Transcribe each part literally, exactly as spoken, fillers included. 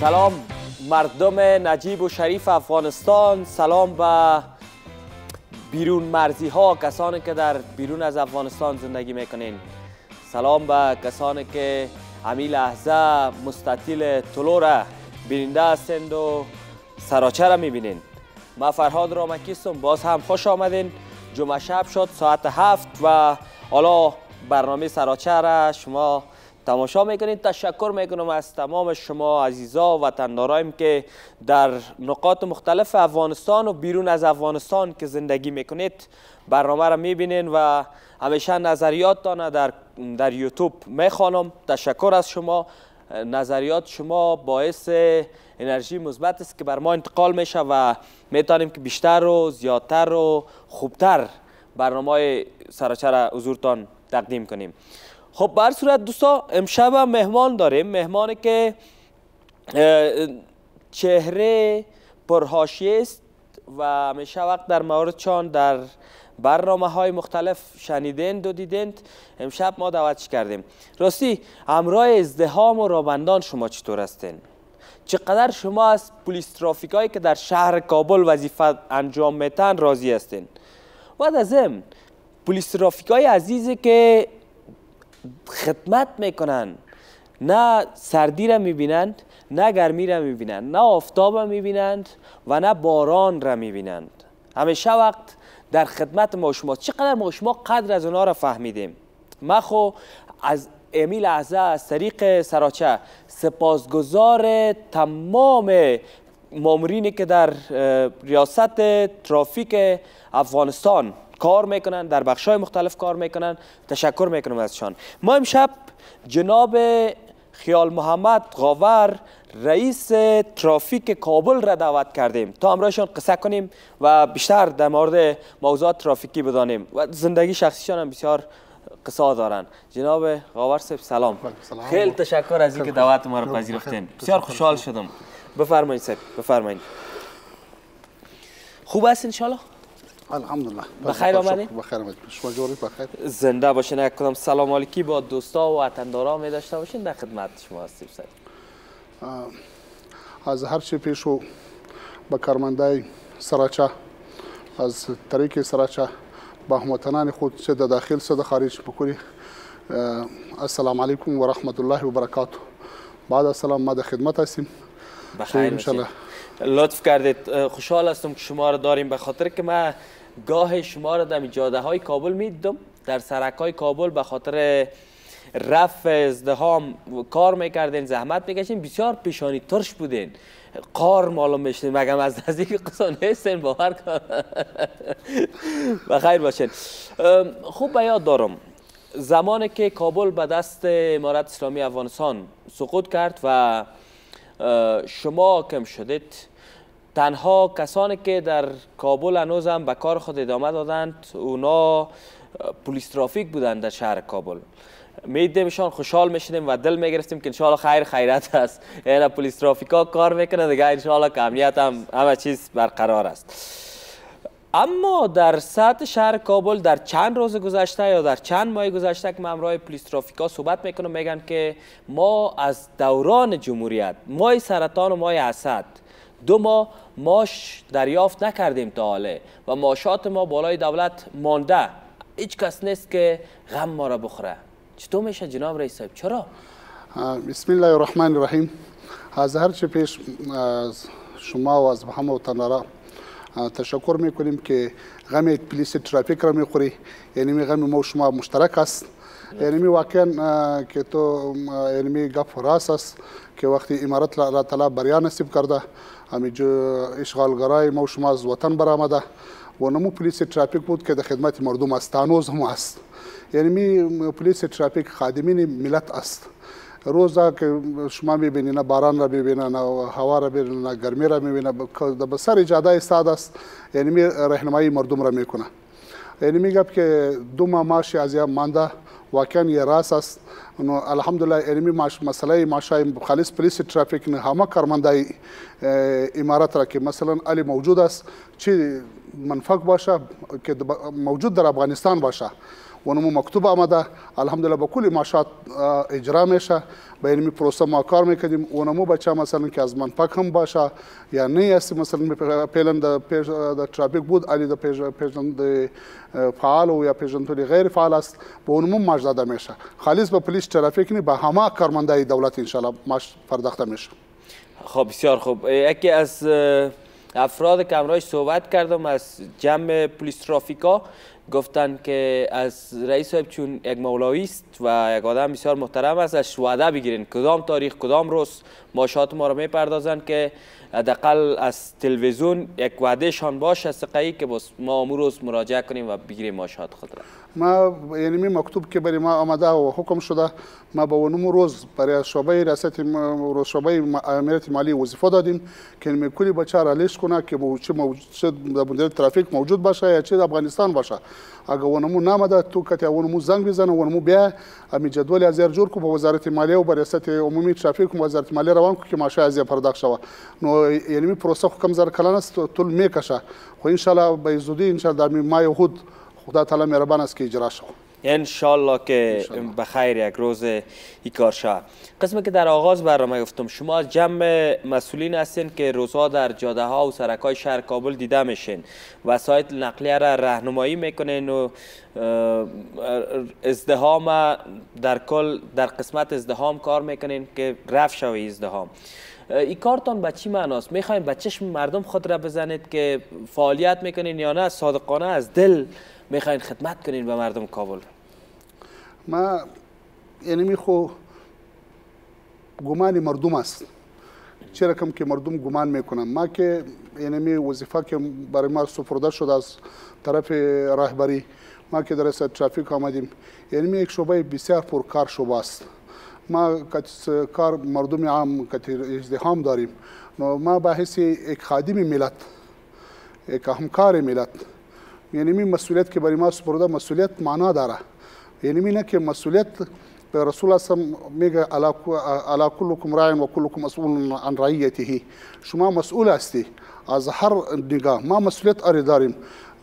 سلام مردم نجیب و شریف افغانستان، سلام به بیرون مرزی ها، کسانی که در بیرون از افغانستان زندگی میکنین. سلام به کسانی که امی لحظه مستطیل طلوع را بیننده هستند و سراچه را میبینین. ما فرهاد رامکی هستم، باز هم خوش آمدین. جمعه شب شد ساعت هفت و حالا برنامه سراچه را شما تماشا میکنید. تشکر میکنم از تمام شما عزیزا و وطندارایم که در نقاط مختلف افغانستان و بیرون از افغانستان که زندگی میکنید برنامه را میبینین و همیشه نظریاتتان در در یوتیوب میخوانم. تشکر از شما. نظریات شما باعث انرژی مثبت است که بر ما انتقال میشه و میتونیم که بیشتر و زیادتر و خوبتر برنامه سراچه را حضورتان تقدیم کنیم. خب بر صورت دوستا امشب هم مهمان داریم، مهمانی که چهره پرحاشیه است و همیشه وقت در مورد چان در برنامه های مختلف شنیدند و دیدند. امشب ما دعوتش کردیم. راستی همراه ازدحام و رابندان شما چطور هستین؟ چقدر شما از پلیس ترافیکایی که در شهر کابل وظیفه انجام میتن راضی هستین؟ بعد از این پلیس ترافیکای عزیزی که خدمت میکنن، نه سردی را میبینند، نه گرمی را میبینند، نه آفتاب را میبینند و نه باران را میبینند. همیشه وقت در خدمت ما شما. چقدر ما شما قدر از اونا را فهمیدیم. من خو از امی لحظه از طریق سراچه سپاسگزار تمام مامورینی که در ریاست ترافیک افغانستان کار میکنن، در بخش‌های مختلف کار میکنن. تشکر میکنم ازشان. ما امشب جناب خیال محمد غاور رئیس ترافیک کابل را دعوت کردیم تا همراهشان قصه کنیم و بیشتر در مورد موضوعات ترافیکی بدانیم و زندگی شخصیشان هم بسیار قصه دارن. جناب غاور صاحب سلام. خیلی تشکر از اینکه دعوت ما را پذیرفتین. بسیار خوشحال شدم. بفرمایید صاحب، بفرمایید. خوب است انشالله؟ الحمدلله. بخیر آمدید. بخیر آمدید. شما جورید بخیر. زنده باشین. یک کدام سلام علیکی با دوستا و وطندارا می داشته باشین. در خدمت شما هستیم. از هر چی پیش و به کارمندای سراچه، از طریق سراچه با هموطنان خود چه در داخل چه در خارج بکنی. السلام علیکم و رحمت الله و برکاته. بعد از سلام ما در خدمت هستیم. بخیر باشین. لطف کردید. خوشحال هستم که شما را داریم، به خاطر که من گاه شما را در جاده های کابل میدیدم، در سرک های کابل به خاطر رفع ازدحام کار میکردین، زحمت میکشین، بسیار پیشانی ترش بودین، قار معلوم میشین. مگم از نزدیک قصا نیستین؟ باور کن. بخیر باشین. خوب به یاد دارم زمانی که کابل به دست امارت اسلامی افغانستان سقوط کرد و شما حاکم شدید، تنها کسانی که در کابل هنوز هم به کار خود ادامه دادند اونا پلیس ترافیک بودند در شهر کابل. میدیدیمشان، خوشحال میشدیم و دل میگرفتیم که انشالله خیر خیرت است، اینا پلیس ترافیکا کار میکنه دیگه، انشالله که امنیت هم همه چیز برقرار است. اما در سطح شهر کابل در چند روز گذشته یا در چند ماه گذشته که ما همراه پلیس ترافیکا صحبت میکنم، میگن که ما از دوران جمهوریت، ماه سرطان و ماه اسد، دو ماه ماش دریافت نکردیم تا حاله و ماشات ما بالای دولت مانده، هیچ کس نیست که غم ما را بخوره. چطور میشه جناب رئیس صاحب؟ چرا؟ بسم الله الرحمن الرحیم. از هر چه پیش از شما و از همه وطن‌ها تشکر میکنیم که غم پلیس ترافیک را میخوری، یعنی می غم ما و شما مشترک است. یعنی واقعا که تو یعنی گپ راست است که وقتی امارت الله تعالی بریا نصیب کرده، همین اشغالگرای ما و شما از وطن برآمده و نمو پلیس ترافیک بود که در خدمت مردم است، هنوز هم است. یعنی پلیس ترافیک خادمین ملت است. روزا که شما میبینی، نه باران را میبینی، نه هوا را میبینی، نه گرمی را میبینی، به سر جاده ایستاده است، یعنی رهنمایی مردم را میکنه. یعنی میگم که دو ماه معاش از این مانده واقعا یه راست است. الحمدلله یعنی مسئله معاشای خالص پلیس ترافیک نه همه کارمندای امارت را که مثلا علی موجود است، چی منفق باشه که موجود در افغانستان باشه اونم مکتوب آمده. الحمدلله با کلی معاشات اجرا میشه. با این پروسه ما کار میکنیم. اونمو بچه مثلا که از من پاک هم باشه یا نه هستی، مثلا پیلند در ترافیک بود، علی در پیجند فعال و یا پیجندولی غیر فعال است، با اونمو معاش داده میشه. خالص با پلیس ترافیک نی، با همه کارمندای دولت انشالله معاش پرداخته میشه. خب بسیار خوب. یکی از افراد که همراهش صحبت کردم از جمع پلیس ترافیکا گفتن که از رئیس صاحب چون یک مولایی است و یک آدم بسیار محترم است، از وعده بگیرین کدام تاریخ کدام روز معاشات ما را میپردازن که حداقل از تلویزیون یک وعده شان باش از سقایی که بس ما امروز مراجعه کنیم و بگیریم معاشات خود را. ما یعنی می مکتوب که برای ما آمده و حکم شده، ما به اونم روز برای شعبه ریاست روز شعبه امنیت مالی وظیفه دادیم که می کلی بچه را لیست کنه که چه مدیر ترافیک موجود باشه یا چه افغانستان باشه. اگه اونمو نامده تو کتی اونمو زنگ بزنه اونمو بیا امی جدول ازیر جور کو به وزارت مالیه و به ریاست عمومی ترافیک و وزارت مالیه روان کو که ماشه ازیر پرداخت شوه. نو یعنی می پروسه خو کم زر کلان است طول میکشه. خو ان شاء الله به زودی ان شاء الله می مای خود خدا تعالی مهربان است که اجرا شه. ان شاء الله که به خیر یک روز این کار شه. قسمی که در آغاز برنامه گفتم شما جمع مسئولین هستین که روزها در جاده ها و سرک های شهر کابل دیده میشین، وسایل نقلیه را راهنمایی میکنین و ازدحام در کل در قسمت ازدحام کار میکنین که رفع شوی ازدحام. این کارتان به چی معناست؟ میخواین به چشم مردم خود را بزنید که فعالیت میکنین یا نه صادقانه از دل میخواین خدمت کنین به مردم کابل؟ ما یعنی میخو گمان مردم است، چه رقم که مردم گمان میکنن. ما که یعنی وظیفه که برای ما سپرده شده از طرف رهبری، ما که در ریاست ترافیک آمدیم، یعنی یک شعبه بسیار پرکار شعبه است. ما کار مردم عام کتی ازدحام داریم. ما به حیث یک خادم ملت، یک همکار ملت، یعنی می مسئولیت که برای ما سپرده، مسئولیت معنا داره. یعنی می نه که مسئولیت به رسول الله میگه علی کلکم راع و کلکم مسئول عن رعیته، شما مسئول هستی از هر نگاه. ما مسئولیت آری داریم.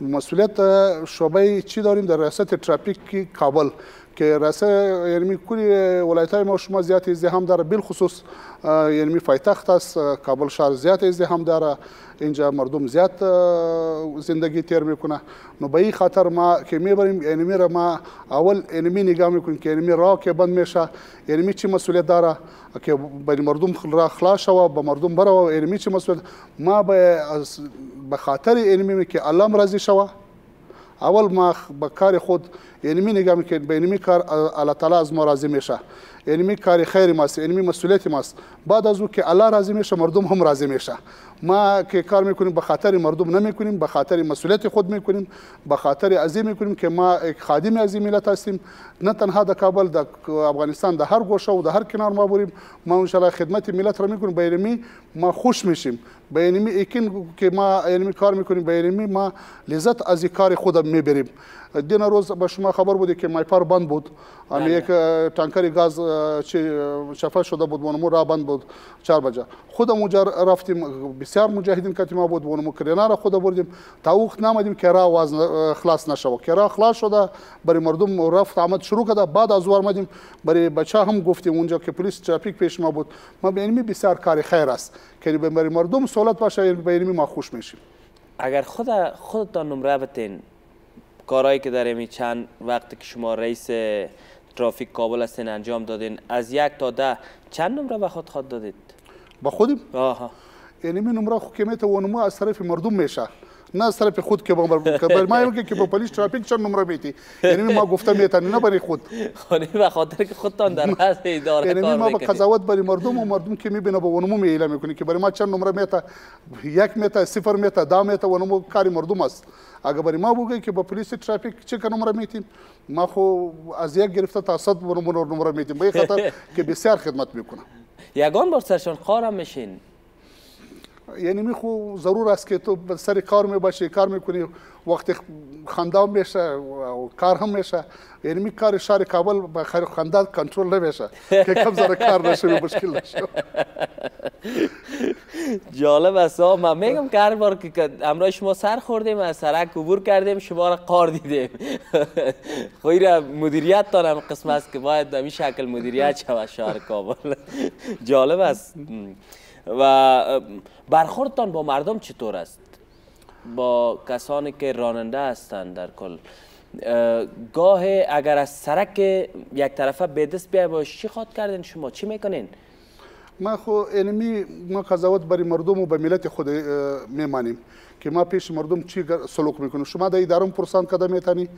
مسئولیت شعبه چی داریم در ریاست ترافیک کابل که راسه یعنی کلی ولایت‌های ما شما زیاد ازدحام داره، بالخصوص یعنی پایتخت است کابل شهر زیاد ازدحام داره، اینجا مردم زیاد زندگی تیر میکنه. نو به این خاطر ما که میبریم یعنی را ما اول یعنی نگاه میکنیم که یعنی راه که بند میشه یعنی چی مسئولیت داره که به مردم راه خلاص شوه، به مردم برو یعنی چی مسئولیت. ما به خاطر یعنی که الله راضی شوه اول ما با کار خود یعنی می نگم که به اینمی کار الله تعالی از ما راضی میشه، یعنی می کار خیر ماست، یعنی مسئولیت ماست. بعد از او که الله راضی میشه مردم هم راضی میشه. ما که کار میکنیم به خاطر مردم نمیکنیم، به خاطر مسئولیت خود میکنیم، به خاطر عظیم میکنیم که ما یک خادم عظیم ملت هستیم. نه تنها در کابل، در افغانستان، در هر گوشه و در هر کنار ما بریم ما ان شاء الله خدمت ملت را میکنیم. به اینمی ما خوش میشیم، به اینمی یقین که ما اینمی کار میکنیم، به اینمی ما لذت از کار خود میبریم. دین روز به شما خبر بوده که مایپار بند بود، اما یک تانکر گاز شفا شده بود و ما را بند بود چهار بجه. خودم اونجا رفتیم، بسیار مجاهدین کتی ما بود و ما کرنا را خود بردیم. تا وقت نامدیم که را واز خلاص نشود، که را خلاص شده برای مردم رفت آمد شروع کرد. بعد از وار مدیم برای بچه هم گفتیم اونجا که پلیس ترافیک پیش ما بود، ما به اینمی بسیار کار خیر است که برای مردم سهولت باشه، به اینمی ما خوش میشیم. اگر خود خودتان نمره بتین کارهایی که در این چند وقتی که شما رئیس ترافیک کابل هستین انجام دادین از یک تا ده چند نمره به خود خود دادید؟ به خودم؟ آها. یعنی می نمره خو که میته اونمو از طرف مردم میشه، نه از طرف خود که بر ما میگه که پلیس ترافیک چند نمره میتی. یعنی ما گفته میتن نه برای خود. خانه به خاطر که خودتان در رأس اداره کار میکنید. یعنی ما به قضاوت برای مردم و مردم که میبینه به اونمو میعلام میکنه که برای ما چند نمره میته، یک میته، صفر میته، ده میته، اونمو کار مردم است. اگه برای ما بگه که با پلیس ترافیک چه نمره میتیم، ما خو از یک گرفته تا صد برمون نمره میتیم. به خاطر که بسیار خدمت میکنه. یگان بار سرشان خارم میشین. یعنی میخو ضرور است که تو سری کار میباشی، کار میکنی، وقتی خنده میشه و کار هم میشه، یعنی می کار شهر کابل با خنده کنترل نمیشه که کم ذره کار نشه مشکل نشه. جالب است. من میگم که هر بار که امروز شما سر خوردیم از سرک عبور کردیم شما را قار دیدیم. خیر مدیریت تانم قسم است که باید به این شکل مدیریت شود شهر کابل. جالب است. و برخوردتان با مردم چطور است؟ با کسانی که راننده هستند در کل گاه اگر از سرک یک طرفه به دست بیای باش چی خواهد کردین شما؟ چی میکنین؟ ما خو اینمی ما قضاوت برای مردم و به ملت خود میمانیم که ما پیش مردم چی سلوک میکنیم. شما در ادارم پرسان کده میتانی،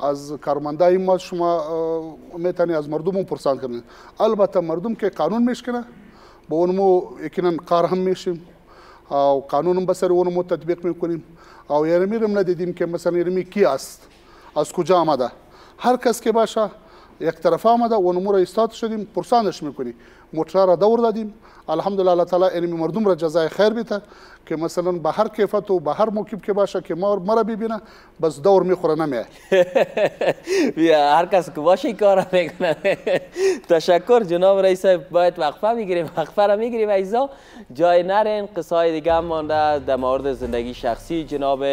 از کارمندای ما شما میتانی، از مردم پرسان کنید. البته مردم که قانون میشکنه با اونمو یکنن کار هم میشیم و قانونم بسر اونمو تطبیق میکنیم. او یرمیرم ندیدیم که مثلا یرمی کی است، از کجا آمده. هر کس که باشه یک طرف آمده اونمو را ایستاد شدیم پرسانش میکنیم، موتر را دور دادیم. الحمدلله الله تعالی اینمی مردم را جزای خیر بیته که مثلا به هر کیفیت و به هر موکب که باشه که ما مرا ببینه بس دور میخوره نمیاد. بیا هر کس که باشه کار میکنه. تشکر جناب رئیس صاحب، باید وقفه میگیریم، وقفه را میگیریم عزیزا، جای نرین. قصه‌های دیگه هم مانده در مورد زندگی شخصی جناب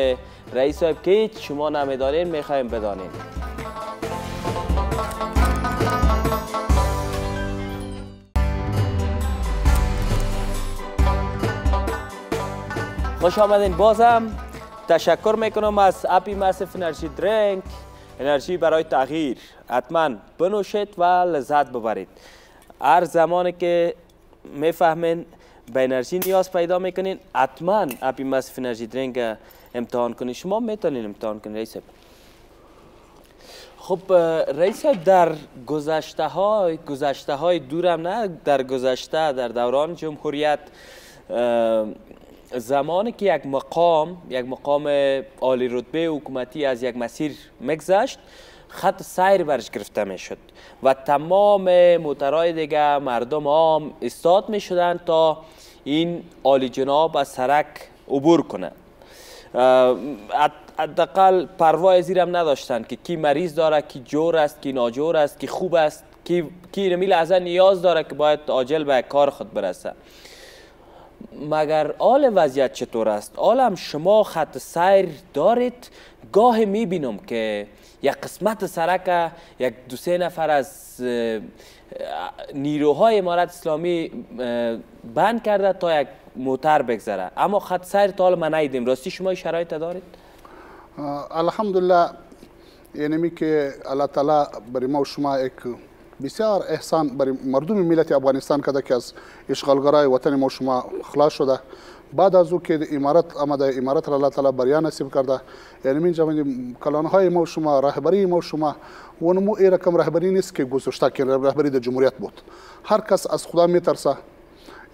رئیس صاحب که هیچ شما نمیدانین میخوایم بدانین. خوش آمدین بازم. تشکر میکنم از اپی مصف انرژی درنک، انرژی برای تغییر. حتما بنوشید و لذت ببرید. هر زمانی که میفهمین به انرژی نیاز پیدا میکنین حتما اپی مصف انرژی درنک امتحان کنید. شما میتونین امتحان کنید رئیس صاحب. خب رئیس صاحب در گذشته های گذشته های دورم نه، در گذشته در دوران جمهوریت زمانی که یک مقام یک مقام عالی رتبه حکومتی از یک مسیر میگذشت خط سیر برش گرفته میشد و تمام موترهای دیگه مردم عام ایستاد میشدند تا این عالی جناب از سرک عبور کنه. حداقل پروای زیرم نداشتند که کی مریض داره، کی جور است، کی ناجور است، کی خوب است، کی کی رمی لحظه نیاز داره که باید عاجل به کار خود برسه. مگر آل وضعیت چطور است؟ آل هم شما خط سیر دارید؟ گاه میبینم که یک قسمت سرک یک دو سه نفر از نیروهای امارت اسلامی بند کرده تا یک موتر بگذره، اما خط سیر تا آل ما ندیدیم. راستی شما این شرایط دارید؟ الحمدلله یعنی که الله تعالی برای ما و شما یک بسیار احسان برای مردم ملت افغانستان کرده که از اشغالگرای وطن ما شما خلاص شده. بعد از او که امارت آمده، امارت را الله تعالی بریا نصیب کرده. یعنی من کلانهای ما شما، رهبری ما شما ونمو ای رقم رهبری نیست که گذشته که رهبری در جمهوریت بود. هر کس از خدا میترسه،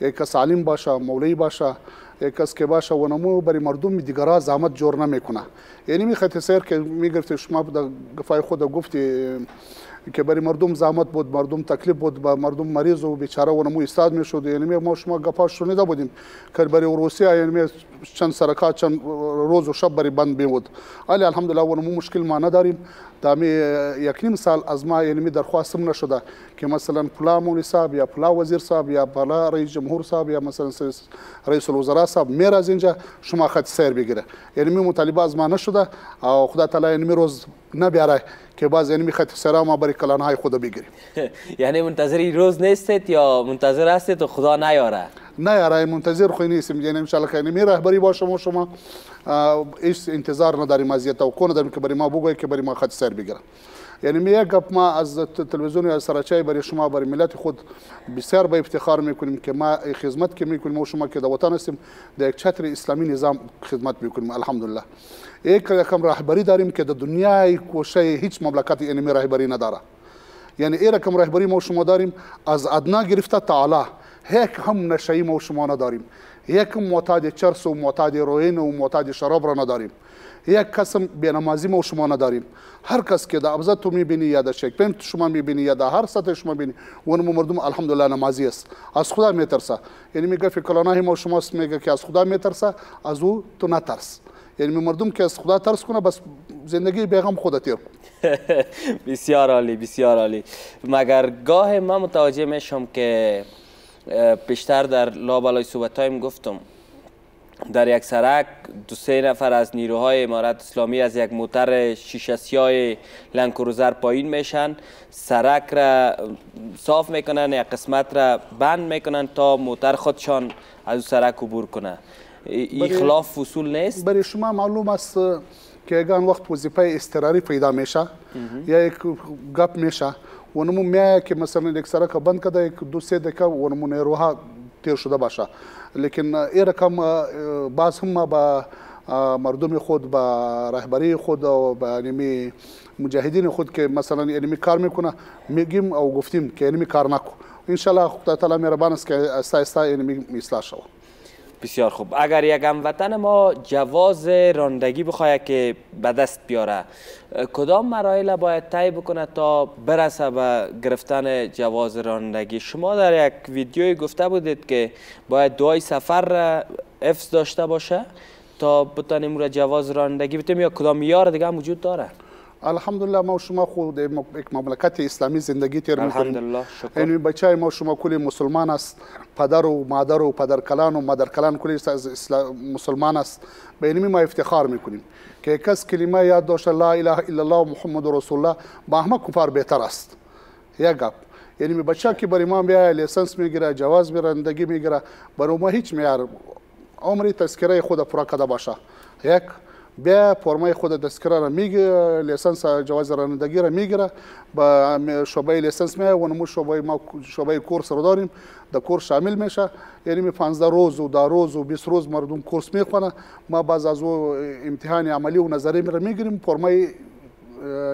یک کس عالم باشه، مولوی باشه، یک کس که باشه ونمو برای مردم دیگرا زحمت جور نمیکنه. یعنی می خط سیر که میگرفت شما به گفای خود گفتی که برای مردم زحمت بود، مردم تکلیف بود، با مردم مریض و بیچاره ونمو ایستاد میشد. یعنی ما شما گپاش شنیده بودیم که برای روسیه یعنی چند سرکا چند روز و شب برای بند بود. علی الحمدلله ونمو مشکل ما نداریم. تا می یک نیم سال از ما یعنی درخواستم نشده که مثلا پلا مولوی صاحب یا پلا وزیر صاحب یا پلا رئیس جمهور صاحب یا مثلا رئیس الوزراء صاحب میره از اینجا شما خط سیر بگیره. یعنی مطالبه از ما نشده او خدا تعالی یعنی روز نبیاره که باز یعنی خط سیر ما برای کلانهای خدا بگیریم. یعنی منتظری روز نیستید یا منتظر هستید و خدا نیاره؟ نه یاره منتظر خو نیستیم. یعنی ان شاء الله که یعنی رهبری با شما شما هیچ انتظار نداریم از یه توقع نداریم که برای ما بگوی که برای ما خط سیر بگیره. یعنی می گپ ما از تلویزیون از سراچای برای شما برای ملت خود بسیار با افتخار میکنیم که ما خدمت که میکنیم شما که در وطن هستیم در یک چتر اسلامی نظام خدمت میکنیم. الحمدلله یک رقم رهبری داریم که در دنیای کوشه هیچ مملکتی یعنی رهبری نداره. یعنی این رقم رهبری ما شما داریم از ادنا گرفته تا اعلی. هیک هم نشایی ما شما نداریم، یک معتاد چرس و معتاد روئین و معتاد شراب را نداریم. یک قسم بینمازی ما شما نداریم. هر کس که در ابزار تو میبینی یا در شکل پم شما میبینی یا در هر سطح شما میبینی، اونم مردم الحمدلله نمازی است. از خدا میترسه. یعنی میگه فکرانه ما شما است میگه که از خدا میترسه، از او تو نترس. یعنی مردم که از خدا ترس کنه بس زندگی بیغم خودتی. بسیار عالی، بسیار عالی. مگر گاه من متوجه میشم که پیشتر در لابلای صحبت‌هایم گفتم در یک سرک دو سه نفر از نیروهای امارت اسلامی از یک موتر شیشه سیاه لنگ کروزر پایین میشن، سرک را صاف میکنن، یک قسمت را بند میکنن تا موتر خودشان از سرک عبور کنه. این خلاف اصول نیست؟ برای شما معلوم است که اگر وقت وظیفه اضطراری پیدا میشه یا یک گپ میشه ونمون میاد که مثلا یک سرک بند کرده یک دو سه دقیقه ونمون نیروها تیر شده باشه، لیکن این رقم باز هم با مردم خود با رهبری خود و با یعنی مجاهدین خود که مثلا یعنی کار میکنه میگیم او گفتیم که یعنی کار نکو. ان شاء الله خدا تعالی مهربان است که استا استا یعنی اصلاح شود. بسیار خوب. اگر یک هموطن ما جواز رانندگی بخواهد که به دست بیاره، کدام مراحل باید طی بکنه تا برسه به گرفتن جواز رانندگی؟ شما در یک ویدیوی گفته بودید که باید دعای سفر را حفظ داشته باشه تا بتانیم را جواز رانندگی بتیم، یا کدام معیار دیگه هم وجود داره؟ الحمدلله ما شما خود یک مملکت اسلامی زندگی تیر می‌کنیم. الحمدلله شکر. این بچه ما شما کلی مسلمان است، پدر و مادر و پدرکلان و مادرکلان کلی مسلمان است. به این ما افتخار میکنیم که کس کلمه یاد داشت لا اله الا الله محمد رسول الله با همه کفار بهتر است. یک گپ. یعنی بچه که برای ما بیای لیسنس میگیره، جواز رانندگی میگیره، برای ما هیچ معیار عمری تذکره خود فرا کرده باشه. یک بیا فرمای خود دستکرار میگه لیسانس جواز رانندگی را میگیره، با شعبه لیسانس میه و نمود شعبه ما شعبه کورس رو داریم، در کورس شامل میشه. یعنی می پانزده روز و ده روز و بیست روز مردم کورس میخوانه، ما بعض از او امتحان عملی و نظری را میگیریم فرمای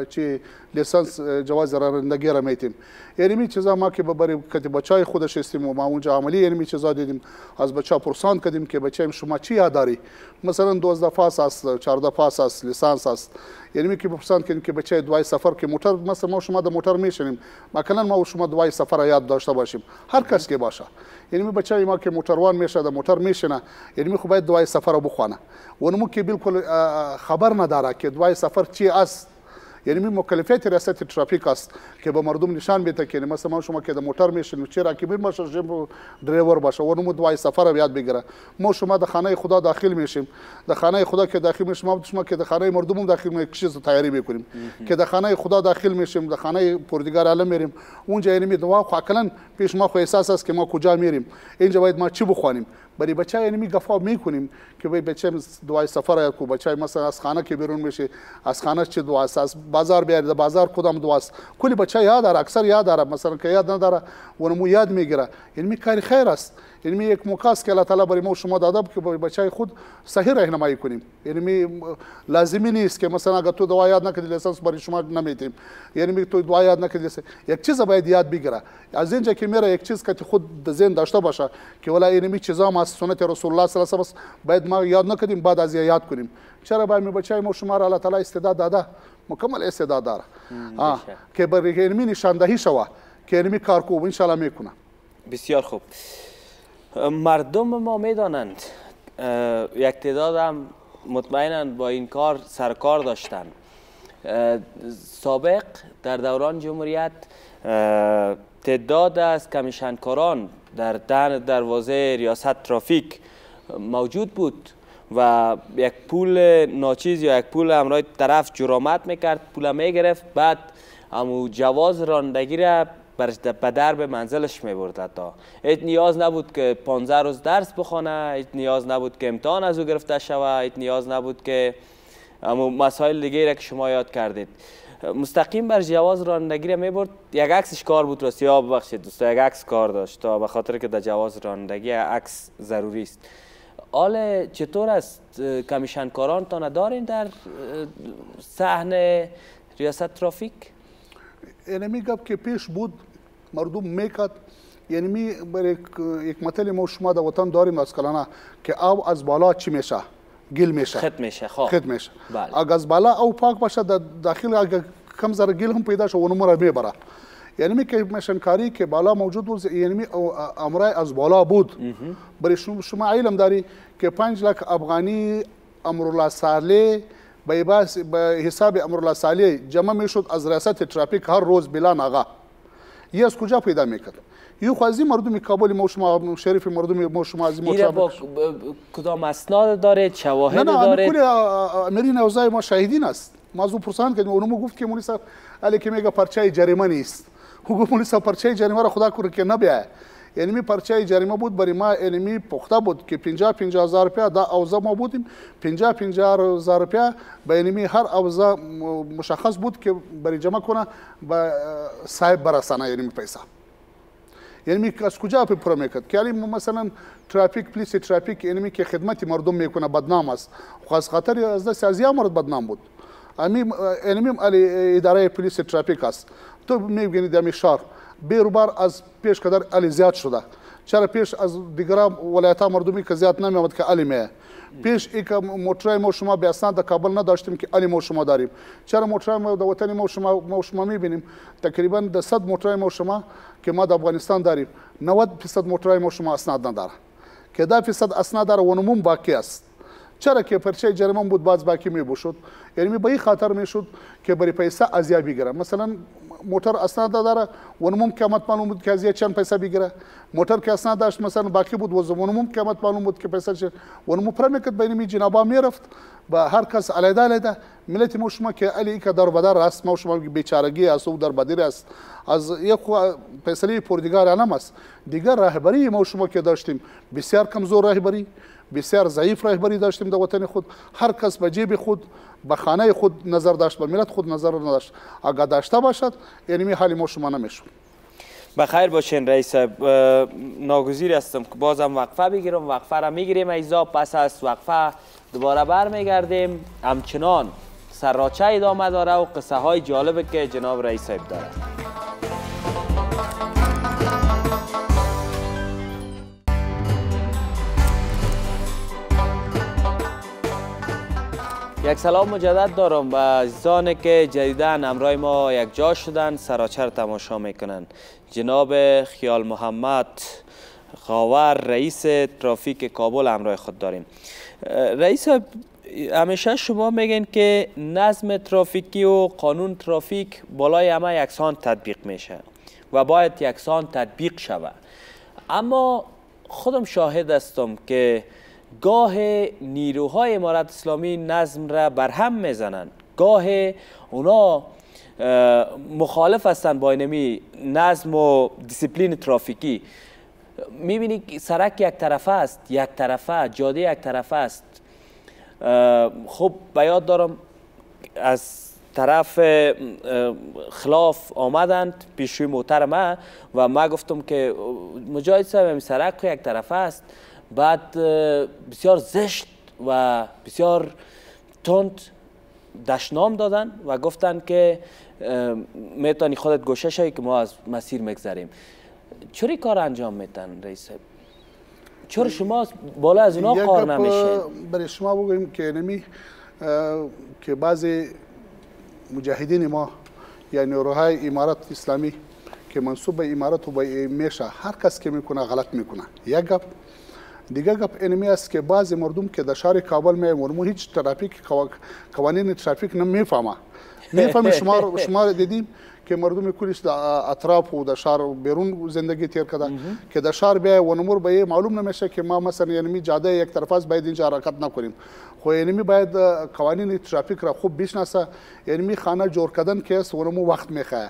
چی لیسانس جواز رانندگی را میتیم. یعنی می چیزا ما که برای کتی بچای خودش هستیم و ما اونجا عملی یعنی می چیزا دیدیم، از بچا پرسان کردیم که بچایم شما چی یاد داری، مثلا دوازده فاس است، چهارده فاس است، لیسانس است. یعنی می که پرسان کردیم که بچای دوای سفر که موتور مثلا ما شما د موتور میشنیم، مثلا ما شما دوای سفر یاد داشته باشیم هر کس که باشه. یعنی می بچای ما که موتوروان میشه د موتور میشنه، یعنی می خو باید دوای سفر بخونه و نمو که بالکل خبر نداره که دوای سفر چی است. یعنی می مکلفیت ریاست ترافیک است که به مردم نشان بده که مثلا شما که در موتور میشین چه راکبی باشه چه درایور باشه و نمود دوای سفر یاد بگیره. ما شما در خانه خدا داخل میشیم، در خانه خدا که داخل میشیم ما شما که در خانه مردم داخل میشیم چیز تیاری میکنیم که در خانه خدا داخل میشیم، در خانه پردگار عالم میریم اونجا. یعنی می دعا خو عقلا پیش ما خو احساس است که ما کجا میریم، اینجا باید ما چی بخوانیم. برای بچه یعنی می گفا میکنیم که وای بچه دوای سفر یا کو بچه مثلا از خانه که بیرون میشه از خانه چه دعا است، بازار بیارید بازار کدام دعا است، کلی بچه یاد داره، اکثر یاد داره، مثلا که یاد نداره ونمو یاد میگیره. یعنی می کاری خیر است. یعنی یک مقاس که الله تعالی برای ما شما داده که بچه خود صحیح راهنمایی کنیم. یعنی لازمی نیست که مثلا اگر تو دعا یاد نکردی لیسانس برای شما نمیتیم. یعنی تو دعا یاد نکردی یک چیز باید یاد بگیره، از اینجا که میره یک چیز که خود ذهن داشته باشه که ولی اینمی چیزا ما سنت رسول الله صلی الله علیه و سلم باید ما یاد نکردیم بعد از یاد کنیم. چرا باید می بچه ما شما را الله تعالی استعداد داده، مکمل استعداد داره که برای اینمی نشاندهی شوه که اینمی کار کو ان شاء الله میکنه. بسیار خوب. مردم ما میدانند، یک تعداد هم مطمئنند با این کار سرکار داشتند. سابق در دوران جمهوریت تعداد از کمیشنکاران در دهن دروازه ریاست ترافیک موجود بود و یک پول ناچیز یا یک پول همراه طرف جرامت میکرد، پول میگرفت، بعد همو جواز رانندگی را به درب منزلش میبرد. حتی هیچ نیاز نبود که پانزده روز درس بخونه، هیچ نیاز نبود که امتحان از او گرفته شود، هیچ نیاز نبود که مسائل دیگه را که شما یاد کردید. مستقیم بر جواز رانندگی را میبرد. یک عکسش کار بود، راستی ها ببخشید دوستا، یک عکس کار داشت تا به خاطر که در جواز رانندگی عکس ضروری است. حال چطور است؟ کمیشنکاران تا ندارین در صحنه ریاست ترافیک؟ اینمی گفت که پیش بود مردم میکد. یعنی می برای یک متل ما شما در وطن داریم از کلانه که آب از بالا چی میشه، گیل میشه. خت میشه خب. خت میشه. بله. اگز بالا او پاک باشه در داخل اگر کم زر گیل هم پیدا شو اونم را میبره. یعنی می که میشن کاری که بالا موجود بود یعنی می امرای از بالا بود. برای شما علم داری که پنج لک افغانی امرالله ساله به حساب امرالله ساله جمع میشد از ریاست ترافیک هر روز بلا ناغه. یه از کجا پیدا میکرد؟ یه خوازی مردمی کابل ما شما شریف مردمی ما شما از این با کدام اسناد داره؟ شواهد داره؟ نه نه امری نوزای ما شهیدین است. ما از او پرسند کردیم اونمو گفت که مولیسا علی که میگه پرچه جریمه نیست. او گفت مولیسا پرچه جریمه را خدا کرد که نبیه. یعنی می پرچه جریمه بود برای ما یعنی پخته بود که پنجاه پنجاه هزار روپیه دا اوزه ما بودیم پنجاه پنجاه هزار روپیه به یعنی هر اوزه مشخص بود که برای جمع کنه به صاحب برسانه یعنی پیسه. یعنی از کجا پی پرو میکرد که مثلا ترافیک پلیس ترافیک یعنی که خدمت مردم میکنه بدنام است خاص خاطر از دست از مرد بدنام بود. امیم اینمیم علی اداره پلیس ترافیک است. تو میبینی در میشار بیروبار از پیش کدر علی زیاد شده. چرا پیش از دیگر ولایت ها مردمی که زیاد نمیاد که علی میه. پیش یک موترای ما شما به اسناد کابل نداشتیم که علی ما شما داریم. چرا موترای ما در وطن ما شما ما شما میبینیم تقریبا در صد موترای ما شما که ما در افغانستان داریم نود درصد موترای ما شما اسناد نداره. که ده درصد اسناد داره و نمون باقی است. چرا که پرچه جرمان بود باز باقی میبوشد یعنی به این خاطر میشد که برای پیسه ازیا بگیره مثلا موتر اسناد داره ونموم قیمت معلوم بود که ازیا چند پیسه بگیره موتر که اسناد داشت مثلا باقی بود و ونموم قیمت معلوم بود که پیسه چه ونموم پر میکرد بین می جنابا میرفت با هر کس علیحده علیحده ملت ما شما که علی که در بدر است ما شما بیچارگی است او در بدر است از یک فیصله پردگار علم است دیگر راهبری ما شما که داشتیم بسیار کمزور راهبری بسیار ضعیف راهبری داشتیم در وطن خود هر کس به جیب خود به خانه خود نظر داشت به ملت خود نظر نداشت اگر داشته باشد یعنی حال ما شما نمیشون بخیر باشین رئیس صاحب ناگزیر هستم که بازم وقفه بگیرم وقفه را میگیریم ایزا پس از وقفه دوباره برمیگردیم همچنان سراچه ادامه داره و قصه های جالب که جناب رئیس صاحب داره یک سلام مجدد دارم به عزیزان که جدیداً همراه ما یک جا شدن سراچه را تماشا میکنن جناب خیال محمد غاور رئیس ترافیک کابل همراه خود داریم رئیس همیشه شما میگین که نظم ترافیکی و قانون ترافیک بالای همه یکسان تطبیق میشه و باید یکسان تطبیق شود اما خودم شاهد هستم که گاه نیروهای امارت اسلامی نظم را برهم میزنند گاه اونا مخالف هستند با اینمی نظم و دیسپلین ترافیکی میبینی سرک یک طرفه است یک طرفه جاده یک طرفه است خب بیاد دارم از طرف خلاف آمدند پیشوی محترمه و ما گفتم که مجاهد صاحب سرک یک طرفه است بعد بسیار زشت و بسیار تند دشنام دادن و گفتن که میتونی خودت گوشه شایی که ما از مسیر میگذریم چوری کار انجام میتن رئیس صاحب چرا شما بالا از اونا کار نمیشه برای شما بگویم که نمی که بعضی مجاهدین ما یعنی نیروهای امارت اسلامی که منصوب به امارت و به میشه هر کس که میکنه غلط میکنه یک گپ دیگه گپ اینمی است که بعضی مردم که در شهر کابل می مرمون هیچ ترافیک قوانین ترافیک نمیفهمه میفهمی شما شما دیدیم که مردم کلیش در اطراف و در شهر بیرون زندگی تیر کردن که در شهر بیای و نمور به معلوم نمیشه که ما مثلا یعنی جاده یک طرفه است باید اینجا حرکت نکنیم خو یعنی باید قوانین ترافیک را خوب بشناسه یعنی خانه جور کردن که است و نمو وقت میخواه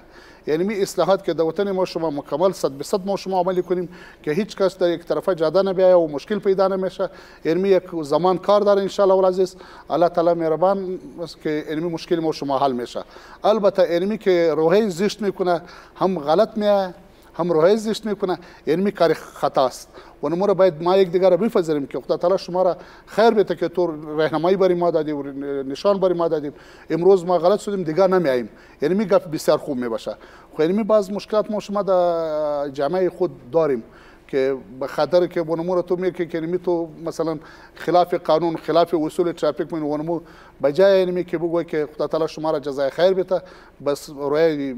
یعنی اصلاحات که در وطن ما شما مکمل صد به صد ما شما عملی کنیم که هیچ کس در یک طرفه جاده نبیاید و مشکل پیدا نمیشه یعنی یک زمان کار داره ان شاء الله عزیز الله تعالی مهربان که یعنی مشکل ما شما حل میشه البته یعنی که روحی زشت میکنه هم غلط میه هم روحی زشت میکنه یعنی کار خطا است و نمره باید ما یک دیگر بفذاریم که خدا تعالی شما را خیر بده که تو راهنمایی برای ما دادی و نشان برای ما دادیم امروز ما غلط شدیم دیگر نمیاییم یعنی می گفت بسیار خوب میباشه خو یعنی بعض مشکلات ما شما در جامعه خود داریم که به خاطر که ونمو تو می که کنیم تو مثلا خلاف قانون خلاف اصول ترافیک من ونمو بجای اینمی که بگوی که خدا تعالی شما را جزای خیر بده بس روی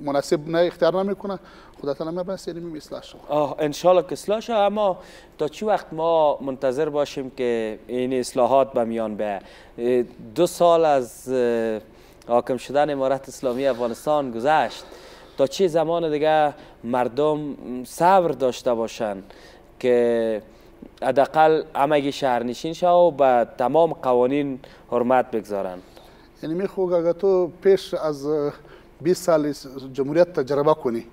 مناسب نه اختیار نمیکنه خدا تعالی ما بس اینمی اصلاح شد آه ان شاء الله که اصلاح شد. اما تا چه وقت ما منتظر باشیم که این اصلاحات به میان بیاید؟ دو سال از حاکم شدن امارت اسلامی افغانستان گذشت، تا چه زمان دیگه مردم صبر داشته باشند که حداقل همگی شهرنشین شو و به تمام قوانین حرمت بگذارند؟ یعنی میخوام اگه تو پیش از بیست سال جمهوریت تجربه کنی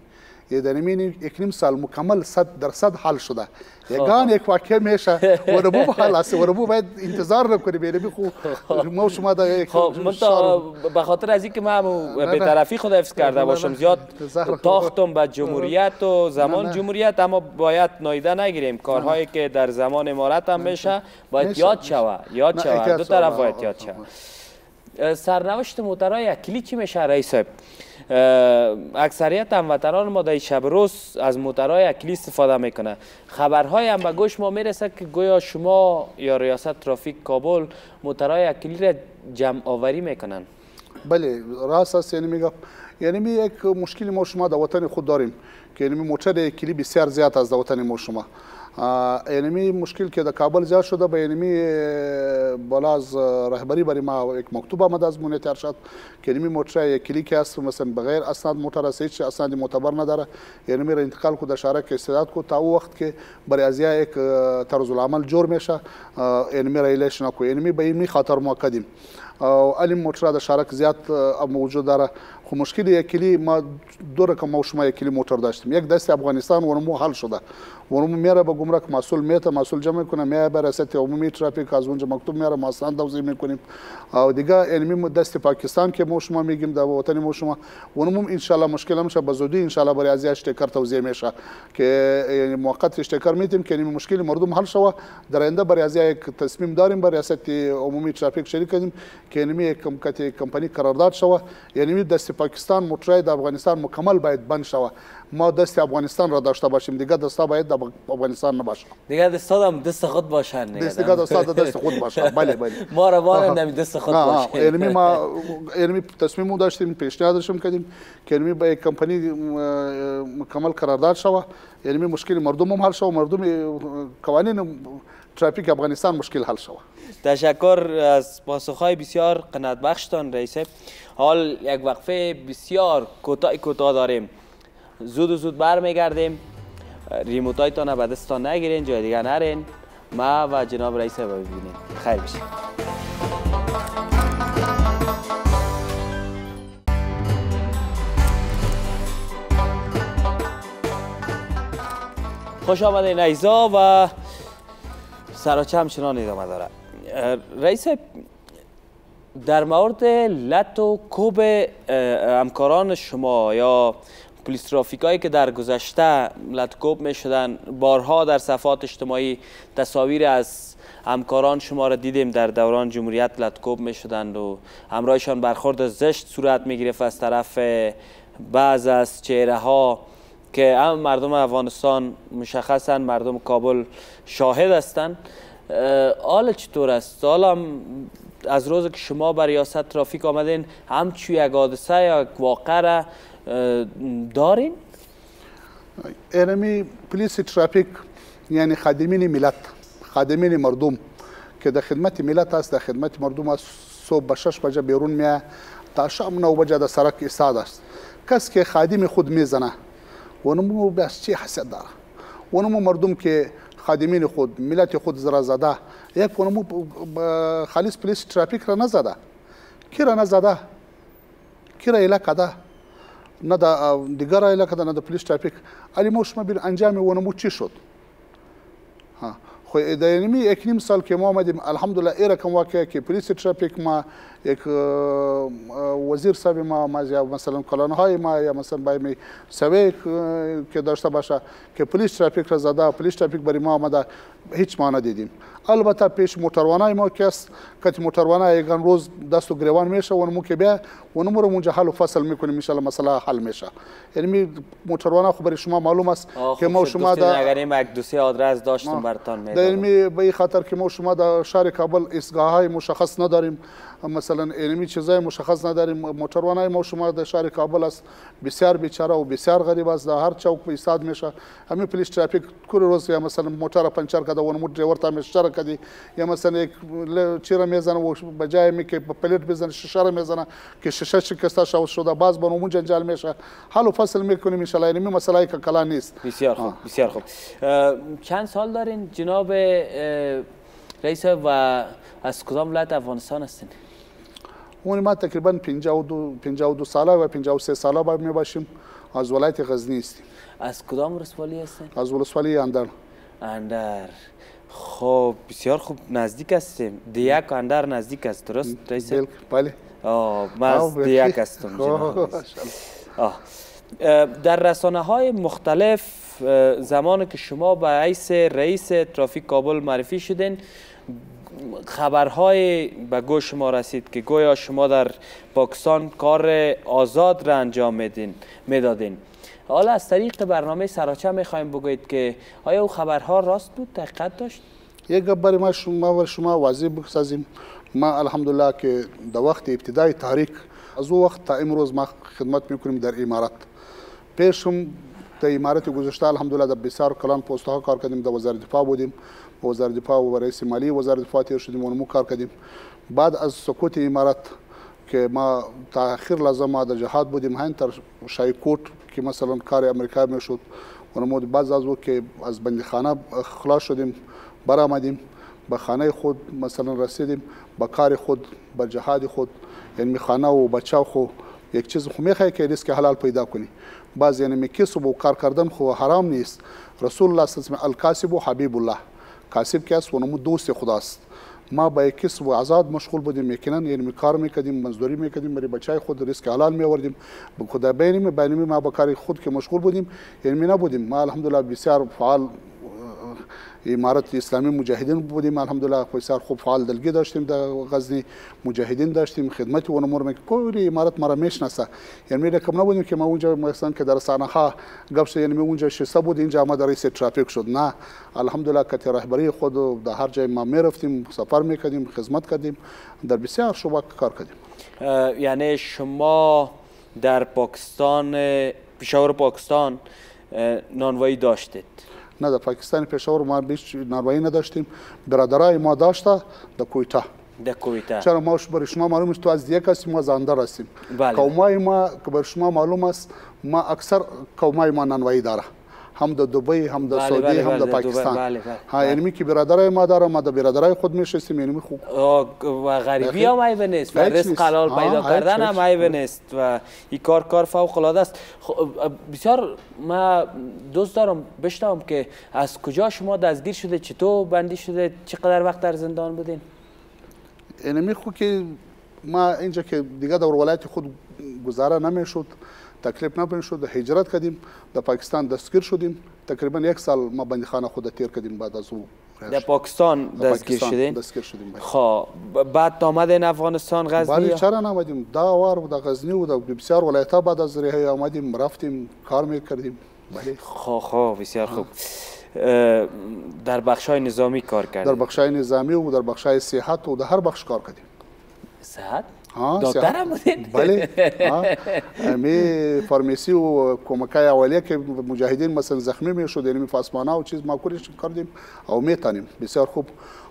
یه دنیمین یک سال مکمل صد درصد حل شده یگان یک واقعه میشه و ربو خلاص و ربو باید انتظار نکنی بینه بخو ما شما دا یک به خاطر از اینکه من به طرفی خود حفظ کرده باشم زیاد تاختم به جمهوریت و زمان جمهوریت، اما باید نایده نگیریم کارهایی که در زمان امارت هم میشه باید یاد شوه یاد شوه دو طرف باید یاد شوه. سرنوشت موترای اکیلی چی میشه رئیس صاحب؟ اکثریت هموطنان ما در شب روز از موترهای اکیلی استفاده میکنه. خبرهای هم به گوش ما میرسه که گویا شما یا ریاست ترافیک کابل موترهای اکیلی را جمع آوری میکنن. بله راست است. یعنی میگم یعنی یک مشکل ما شما در وطن خود داریم که یعنی موتر اکیلی بسیار زیاد از در وطن ما شما یعنی مشکل که در کابل زیاد شده به یعنی بالا از رهبری برای ما یک مکتوب آمد از مونیت ارشد که یعنی موتر یکیلی که است مثلا بغیر اسناد موتر است هیچ اسنادی معتبر نداره یعنی میره انتقال خود شهر که استعداد کو تا وقت که برای از یک طرز العمل جور میشه یعنی میره ایلش نکو یعنی به این خطر مقدم او علم موتر در شهر زیاد موجود داره. خو مشکل یکیلی ما دو رقم ما شما یکیلی موتر داشتیم یک دست افغانستان ونمو حل شده ونمو میره به گمرک مسئول میته مسئول جمع کنه میای به ریاست عمومی ترافیک از اونجا مکتوب میاره ما اسناد توزیع میکنیم او دیگه یعنی دست پاکستان که ما شما میگیم در وطن ما شما ونمو ان شاء الله مشکل هم شه بزودی ان شاء الله برای از اشتکار توزیع میشه که یعنی موقت اشتکار میتیم که یعنی مشکل مردم حل شوه. در آینده برای از یک تصمیم داریم برای ریاست عمومی ترافیک شریک کنیم که یعنی کمکتی کمپانی قرارداد شوه یعنی دست پاکستان موترای در افغانستان مکمل باید بند شوه. ما دست افغانستان را داشته باشیم دیگه دستا باید در افغانستان نباشه دیگه دستا هم دست خود باشن دیگه دستا دست خود باشه. بله بله ما روان نمی دست خود باشه. یعنی ما یعنی تصمیم داشتیم پیشنهادش کردیم که یعنی با یک کمپانی مکمل قرارداد شوه یعنی مشکل مردم هم حل شوه مردم قوانین ترافیک افغانستان مشکل حل شوه. تشکر از پاسخهای بسیار قناعت بخشتان رئیس. حال یک وقفه بسیار کوتاه کوتاه داریم، زود و زود برمیگردیم. ریموتایتان را به دستان نگیرین، جای دیگه نرین. ما و جناب رئیس را ببینیم. خیر بشین. خوش آمدین عزیزا و سراچه همچنان ادامه داره. رئیس در مورد لط و کوب همکاران شما یا پلیس ترافیکایی که در گذشته لط و کوب می شدن، بارها در صفحات اجتماعی تصاویر از همکاران شما را دیدیم در دوران جمهوریت لط و کوب می شدند و همراهشان برخورد زشت صورت می گرفت از طرف بعض از چهره ها که هم مردم افغانستان مشخصا مردم کابل شاهد هستند. حالا چطور است؟ حالا از روز که شما به ریاست ترافیک آمدین همچو یک حادثه یا یک واقعه را دارین؟ اینمی پلیس ترافیک یعنی خادمین ملت خادمین مردم که در خدمت ملت است در خدمت مردم است. صبح به شش بجه بیرون میاد تا شام نه بجه در سرک ایستاده است. کس که خادم خود میزنه ونمو بس چی حسد داره ونمو مردم که خادمین خود ملت خود زرا زده یک ونمو خالص پلیس ترافیک را نزده کی را نزده کی را علاقه ده نه دیگر علاقه ده نه پلیس ترافیک علی موش ما بیر انجام ونمو چی شد ها خو یعنی یک نیم سال که ما آمدیم الحمدلله ایره کم واقعه که پلیس ترافیک ما یک وزیر سبی ما مثلا کلانهای ما یا مثلا باید سوی که داشته باشه که پلیس ترافیک را زده، پلیس ترافیک بری ما آمده، هیچ ما ندیدیم. البته پیش موتروانای ما کس کتی موتروانای یکان روز دست و گریوان میشه و نمو که بیا و نمو رو اونجا حل و فصل میکنیم انشاءالله مسئله حل میشه. یعنی موتروانای خب برای شما معلوم است که ما شما در اگر این یک دوسیه آدرس داشتم براتون میدادم. یعنی به خاطر که ما شما در شهر کابل ایستگاه‌های مشخص نداریم، مثلا اینمی چیزای مشخص نداریم. موتروانای ما شما در شهر کابل است بسیار بیچاره و بسیار غریب است، در هر چوک ایستاد میشه. همین پلیس ترافیک کل روز یا مثلا موتور پنچر کده و نمو ډرایور تا میشتره کدی یا مثلا یک چیره میزنه و به جای میکه پلیت بزنه شیشه را میزنه که شیشه شکسته شده باز به نمو جنجال میشه. حل و فصل میکنیم ان شاء الله. اینمی مسئله که کلا نیست. بسیار خوب، بسیار خوب. چند سال دارین جناب رئیس و از کدام ولایت افغانستان هستین؟ اون ما تقریبا پنجاه و دو ساله و پنجاه و سه ساله باید می باشیم. از ولایت غزنی هستیم. از کدام ولسوالی هستین؟ از ولسوالی اندر. اندر. خب بسیار خوب، نزدیک هستیم. دیاک اندر نزدیک است، درست رئیس؟ بله. آه من از دیاک هستم جناب. آه در رسانه های مختلف زمانی که شما به حیث رئیس ترافیک کابل معرفی شدین، خبرهای به گوش ما رسید که گویا شما در پاکستان کار آزاد را انجام میدادین. حالا از طریق برنامه سراچه میخوایم بگوید که آیا او خبرها راست بود؟ دقت داشت؟ یک برای ما شما و شما واضح بسازیم. ما الحمدلله که در وقت ابتدای تحریک از او وقت تا امروز ما خدمت میکنیم در امارات. پیشم در امارات گذشته الحمدلله در بسیار کلان پست ها کار کردیم. در وزارت دفاع بودیم، وزارت دفاع و رئیس مالی وزارت دفاع تیر شدیم و نمو کار کردیم. بعد از سقوط امارات که ما تا آخر لحظه ما در جهاد بودیم، هند تر شایکوت که مثلا کار امریکا میشد و نمو بعد از او که از بندیخانه خلاص شدیم برآمدیم، به خانه خود مثلا رسیدیم، به کار خود، به جهاد خود. یعنی خانه و بچه خو یک چیز خو میخوای که ریسک حلال پیدا کنی. بعض یعنی میکسب و کار کردن خو حرام نیست. رسول الله صلی الله علیه و آله الکاسب و حبیب الله، کاسب کس و نمود دوست خداست. ما با کسب و آزاد مشغول بودیم، یقینا یعنی کار میکردیم، مزدوری میکردیم، برای بچه خود ریسک حلال میآوردیم. به خدا بینیم بینیم ما با کار خود که مشغول بودیم یعنی نبودیم. ما الحمدلله بسیار فعال امارت اسلامی مجاهدین بودیم. الحمدلله بسیار خوب فعال دلگی داشتیم. در غزنی مجاهدین داشتیم، خدمت و امور میکرد. کلی امارت ما را میشناسه. یعنی رقم نبودیم که ما اونجا مثلا که در سانخا گپ شد، یعنی اونجا شیسته بود، اینجا ما در رئیس ترافیک شد. نه، الحمدلله که رهبری خود در هر جای ما میرفتیم، سفر میکردیم، خدمت کردیم، در بسیار شعبه کار کردیم. یعنی شما در پاکستان، پشاور پاکستان نانوایی داشتید؟ نه، در پاکستان پشاور ما بیش نانوایی نداشتیم. برادرای ما داشته در کویتا. در کویتا. چرا ما برای شما معلوم است تو از دیگه هستیم، ما از اندر هستیم. بله. قومای ما که برای شما معلوم است، ما اکثر قومای ما نانوایی داره. هم در دبی، هم در سعودی، هم در پاکستان. ها، یعنی که برادرای ما داره، ما در برادرای خود میشستیم. یعنی خوب و غریبی هم عیب نیست و رزق حلال پیدا کردن هم عیب نیست و این کار کار فوق العاده است. بسیار ما دوست دارم بشنوم که از کجا شما دستگیر شده، چطور بندی شده، چقدر وقت در زندان بودین؟ یعنی خو که ما اینجا که دیگه در ولایت خود گزاره نمیشد، تکلیف نبین شد، هجرت کردیم، در پاکستان دستگیر شدیم. تقریبا یک سال ما بندیخانه خود تیر کردیم. بعد از او در پاکستان دستگیر شدیم. خب بعد آمدین افغانستان غزنی؟ بله، چرا نآمدیم؟ داور و در غزنی و در بسیار ولایت‌ها بعد از ریحه آمدیم، رفتیم، کار میکردیم. بله. خب خب بسیار خوب. در بخش‌های نظامی کار کردیم؟ در بخش‌های نظامی و در بخش‌های صحت و در هر بخش کار کردیم. صحت؟ دکتر هم بودین؟ بله. امی فارمیسی و کمکای اولیه که مجاهدین مثلا زخمی میشد، یعنی فاسمانه و چیز ما کورش کردیم او میتانیم بسیار خوب.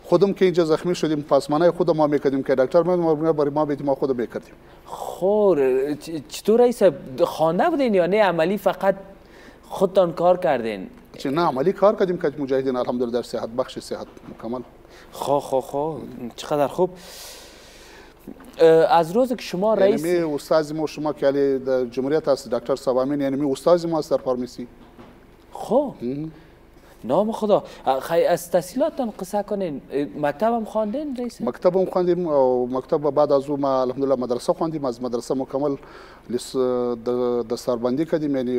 خودم که اینجا زخمی شدیم، فاسمانه خود ما میکردیم که دکتر ما برای ما بیت ما خود میکردیم. خب چطور رئیس خانه بودین یا نه عملی فقط خودتان کار کردین؟ چه نه، عملی کار کردیم که مجاهدین الحمدلله در صحت بخش صحت مکمل. خب خب خب چقدر خوب. از روزی که شما رئیس یعنی استاد ما شما که علی در جمهوریت است دکتر سوامین، یعنی استاد ما است در فارمیسی. خب نام خدا خیلی از تحصیلاتتان قصه کنین. مکتبم خواندین رئیس؟ مکتبم خواندیم او مکتب بعد از او ما الحمدلله مدرسه خواندیم. از مدرسه مکمل دستاربندی کردیم، یعنی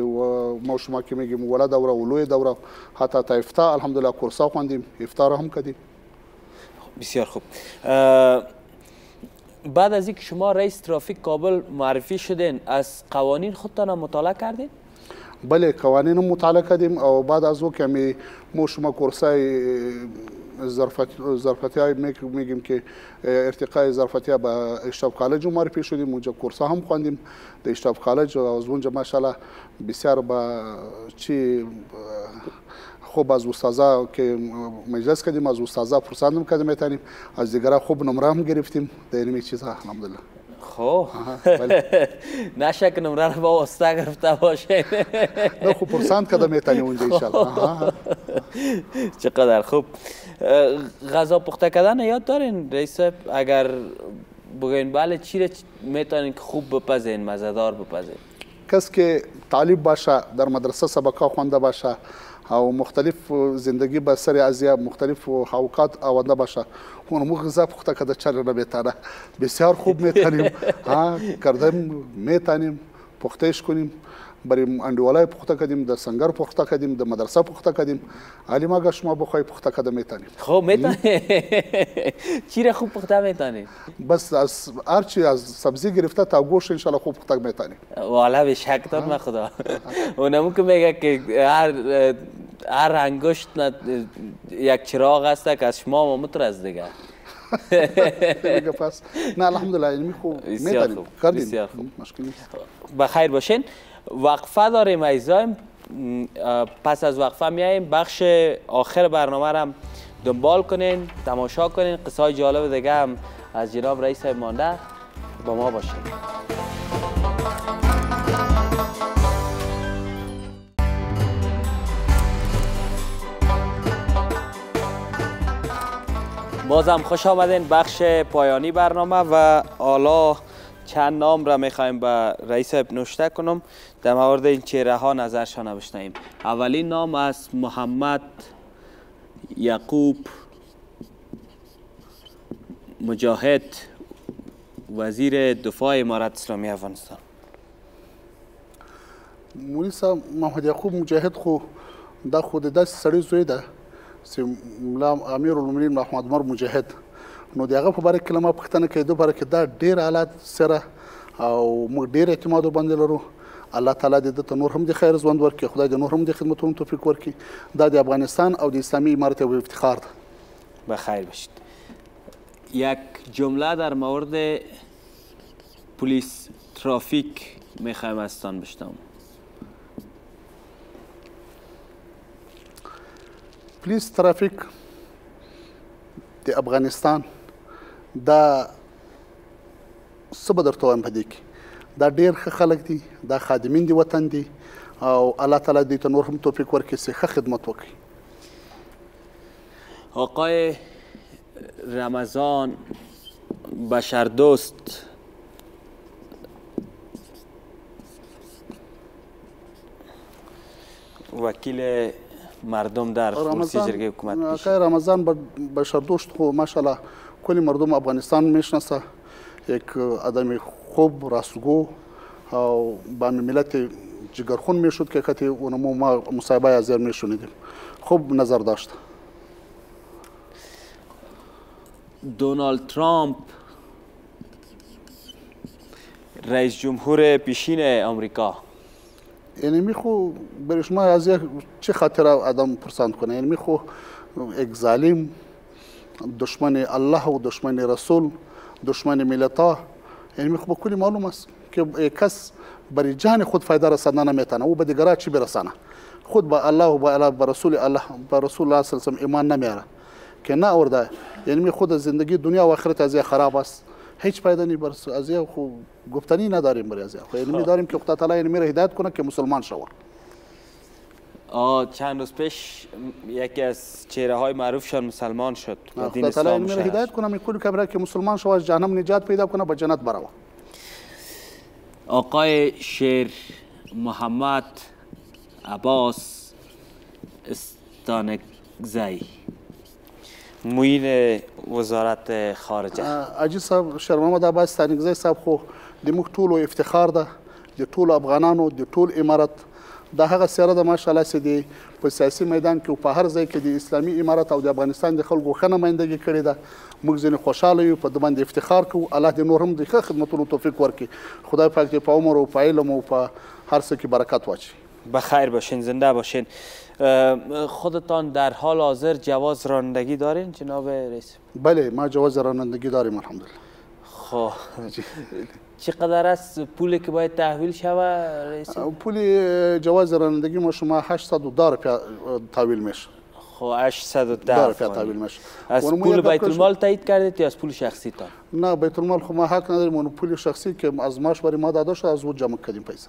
ما شما که میگیم ولا دوره و لوی دوره حتی تا افتا الحمدلله کورسا خواندیم، افتا را هم کردیم. بسیار خوب. بعد از اینکه شما رئیس ترافیک کابل معرفی شدین، از قوانین خودتان مطالعه کردین؟ بله، قوانین مطالعه کردیم و بعد از او که ما شما کورسای ظرفیتی های میگیم که ارتقای ظرفیتی به اشتاب کالج معرفی شدیم، اونجا کورسا هم خواندیم در اشتاب کالج و از اونجا ماشاءالله بسیار با چی خوب از استادا که مجلس کردیم، از استادا فرساندم کردیم میتونیم، از دیگرها خوب نمره هم گرفتیم در این چیزها الحمدلله. خب نشک نمره رو با استا گرفته باشه نه خوب پرسند کده میتونیم اونجا انشالله. چقدر خوب. غذا پخته کردن یاد دارین رئیس؟ اگر بگوین بله چی رو میتونین که خوب بپزین مزه‌دار بپزین؟ کس که طالب باشه در مدرسه سبقه خوانده باشه او مختلف زندگی به سر ازیا مختلف حوقات آورده باشه اون غذا پخته کده چرا نمیتانه بسیار خوب میتانیم ها کردیم میتانیم پختهش کنیم. برای اندوالای پخته کردیم، در سنگر پخته کردیم، در مدرسه پخته کردیم. علی ما شما بخوای پخته کده میتانیم. خب میتانیم چی را خوب پخته میتانیم؟ بس از هرچی از سبزی گرفته تا گوشت انشالله خوب پخته میتانیم. والا به شک داد ما خدا اونمون که میگه که هر هر انگشت یک چراغ است که از شما مامتر از دیگه دیگه پس نه الحمدلله علمی خوب میتانیم. بسیار خوب. بخیر باشین. وقفه داریم عزیزایم، پس از وقفه میاییم بخش آخر برنامه را دنبال کنین، تماشا کنین، قصه های جالب دیگه هم از جناب رئیس صاحب مانده. با ما باشید. بازم خوش آمدین بخش پایانی برنامه و حالا چند نام را میخوایم به رئیس صاحب نوشته کنم در مورد این چهره ها نظرشان بشنویم. اولین نام از محمد یعقوب مجاهد، وزیر دفاع امارت اسلامی افغانستان. مولیسا محمد یعقوب مجاهد خو دا خود دست سری زوی ده سیم ملام امیرالمومنین محمد عمر مجاهد نو دیگه په باره کلمه پختنه کېدو باره کې دا ډېر حالات سره او موږ ډېر اعتماد باندې لرو. الله تعالی دې ته نور هم د خیر ژوند ورکړي، خدای دې نور هم د خدمتونو توفیق ورکړي. دا د افغانستان او د اسلامي امارت یو افتخار ده. به خیر باشید. یک جمله در مورد پلیس ترافیک میخوایم ازتان بشنوم. پلیس ترافیک د افغانستان دا څه به درته وایم په دې کې دا ډېر ښه خلک دي، دا خادمین د وطن دي او الله تعالی دوی ته نور هم توفیق ورکړي چې ښه خدمت وکړي. آقای رمضان بشردوست وکیل مردم در فرانسه جرگه حکومت پیش رمضان بشردوشت خو ماشاءالله کلی مردم افغانستان میشناسه، یک آدم خوب راستگو او با ملت جگرخون میشد که کتی اونمو ما مصاحبه از زیر میشنیدیم، خوب نظر داشت. دونالد ترامپ رئیس جمهور پیشین آمریکا. یعنی میخو برای شما از یک چه خاطره آدم پرسند کنه، یعنی میخو یک ظالم دشمن الله و دشمن رسول دشمن ملتا، یعنی میخو به کلی معلوم است که کس برای جان خود فایده رساندن نمیتونه او به دیگرها چی برسانه. خود به الله و به رسول الله به رسول الله صلی الله علیه و ایمان نمیاره که نه آورده، یعنی می خود زندگی دنیا و آخرت از خراب است، هیچ فایده برس از این خو گفتنی نداریم برای از این خو. یعنی داریم که خدا تعالی میره هدایت کنه که مسلمان شو. آه چند روز پیش یکی از چهره های معروفشان مسلمان شد. خدا تعالی میره هدایت کنه میکول کبره که مسلمان شو، از جهنم نجات پیدا کنه به جنت برو. آقای شیر محمد عباس دوستان زای موین وزارت خارجه اجي صاحب شر محمد عباس ثاني زای صاحب خو د موږ ټولو افتخار ده د ټولو افغانانو د ټول امارات دا هغه سره د ماشاءالله سي دي په سیاسي میدان کې په هر ځای کې د اسلامي امارات او د افغانستان د خلکو خنه مندګي کړی ده موږ ځنه خوشاله یو په د باندې افتخار کوو الله دې نور هم د ښه خدمتونو توفیق ورکړي خدای پاک دې په عمر او په علم او په هر څه کې برکت واچي بخیر باشین زنده باشین خودتان در حال حاضر جواز رانندگی دارین جناب رئیس؟ بله ما جواز رانندگی داریم الحمدلله. خب چقدر است پولی که باید تحویل شود رئیس؟ پولی جواز رانندگی ما شما هشتصد دلار تحویل میشه. خب هشتصد دلار تحویل میشه. از پول بیت المال تایید کردید یا از پول شخصی تان؟ نه بیت المال خب ما حق نداریم اون پول شخصی که از ماش برای ما داده شده از اون جمع کردیم پیسه.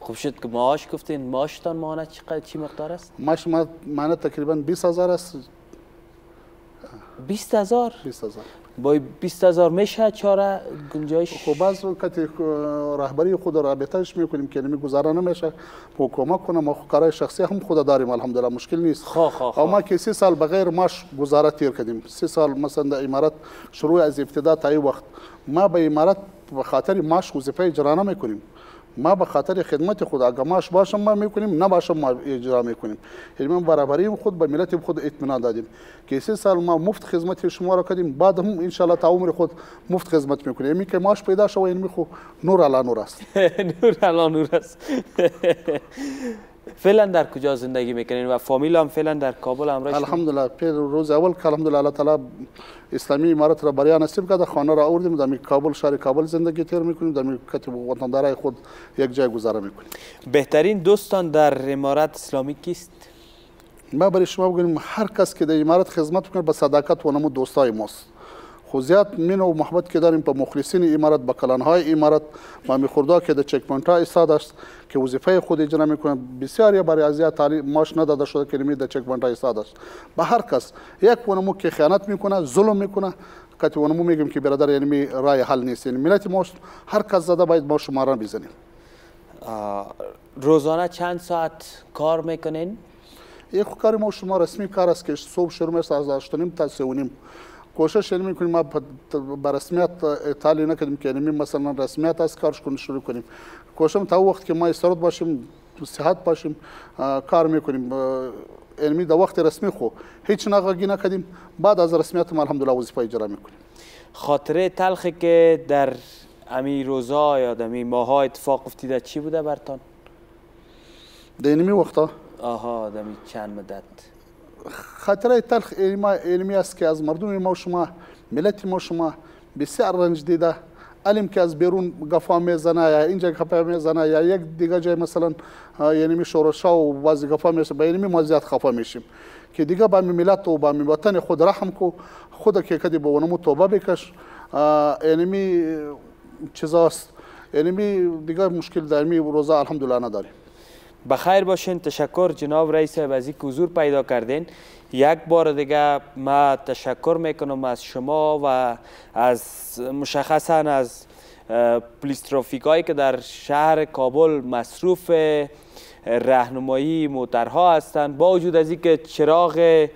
خوب شد که معاش گفتین معاشتان ماهانه چقدر چی مقدار است؟ معاش ماهانه تقریبا بیست هزار است. بیست هزار؟ بیست هزار. با بیست هزار میشه چاره گنجایش؟ خب باز وقتی رهبری خود رابطهش میکنیم که نمی گذاره نمیشه با کمک کنه ما کارهای شخصی هم خود داریم الحمدلله مشکل نیست. خواه خواه خواه. ما که سه سال بغیر معاش گذاره تیر کردیم. سه سال مثلا در امارات شروع از ابتدا تا این وقت ما به امارات به خاطر معاش وظیفه اجرا نمیکنیم. ما به خاطر خدمت خود اگه معاش باشم ما میکنیم نباشم ما اجرا میکنیم یعنی برابری خود به ملت خود اطمینان دادیم که سه سال ما مفت خدمت شما را کردیم بعد هم ان شاء الله تا عمر خود مفت خدمت میکنیم یعنی که معاش پیدا شو یعنی خو نور علی نور است نور علی نور است فعلا در کجا زندگی میکنین و فامیل هم فعلا در کابل همراهش الحمدلله پیر روز اول که الحمدلله الله تعالی اسلامی امارات را برای نصیب کرده خانه را آوردیم در کابل شهر کابل زندگی تیر میکنیم در کتب وطندارای خود یک جای گذاره میکنیم بهترین دوستان در امارات اسلامی کیست ما برای شما بگیم هر کس که در امارات خدمت میکنه با صداقت و نمو دوستای ماست خو زیات مینه او محبت کې داریم په مخلصین امارات به کلانهای امارات مامی خوردا که د چک پوینټ ایستاد است که وظیفه خود اجرا میکنه بسیاری برای ازیا تعلیم معاش نداده شده کلمه د چک پوینټ ایستاد است به هر کس یک ونمو که خیانت میکنه ظلم میکنه که ونمو میگیم که برادر یعنی رای حل نیست یعنی ملت ما هر کس زده باید ما شما را بزنیم روزانه چند ساعت کار میکنین یک کار ما شما رسمی کار است که صبح شروع میشه از هشت و نیم تا سه و نیم کوشش میکنیم ما به رسمیت تعلیق نکنیم که یعنی مثلا رسمیت از کارش کنیم شروع کنیم کوشم تا وقت که ما استراد باشیم صحت باشیم کار میکنیم یعنی در وقت رسمی خو هیچ ناغگی نکردیم بعد از رسمیت ما الحمدلله وظیفه اجرا میکنیم خاطره تلخی که در امی روزا یا در امی ماها اتفاق افتیده چی بوده برتان؟ در اینمی وقتا؟ آها در امی چند مدت خاطره تلخ علمی است که از مردم ما و شما ملت ما و شما بسیار رنج دیده علم که از بیرون گفا میزنه یا اینجا گفا میزنه یا یک دیگه جای مثلا یعنی شورشا و بعضی گفا میشه به یعنی ما زیاد خفا میشیم که دیگه به ملت و به وطن خود رحم کو خود که کدی به اونمو توبه بکش یعنی چیزاست یعنی دیگه مشکل درمی روزا الحمدلله نداریم بخیر باشین تشکر جناب رئیس از اینکه حضور پیدا کردین یک بار دیگه ما تشکر میکنم از شما و از مشخصا از پلیس ترافیکایی که در شهر کابل مصروف راهنمایی موترها هستند با وجود از اینکه چراغ